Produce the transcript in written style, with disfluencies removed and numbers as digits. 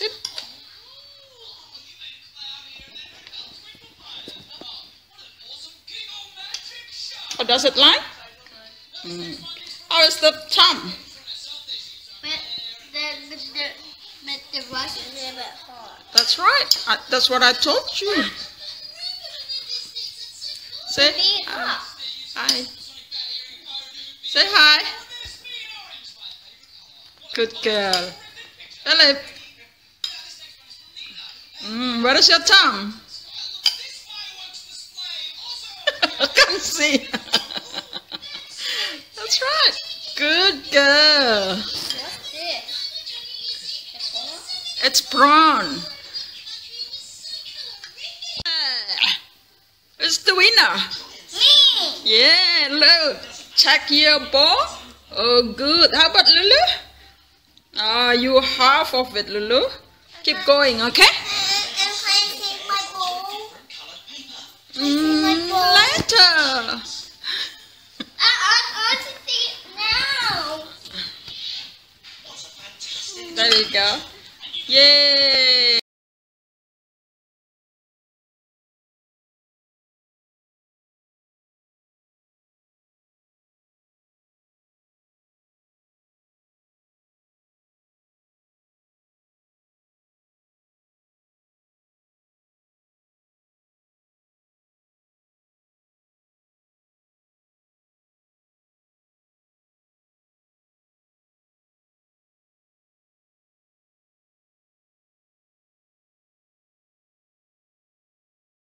Sit. Oh, does it lie? Mm. How is the thumb? But the brush is a bit hard. That's right. That's what I told you. Say hi. Say hi. Good girl. Philip. Where is your thumb? Come see. That's right. Good girl. It's prawn. It's the winner. Me. Yeah, look. Check your ball. Oh, good. How about Lulu? You half of it, Lulu. Keep going, okay? Can I take my ball? Later. I want to see it now. There you go. Yay!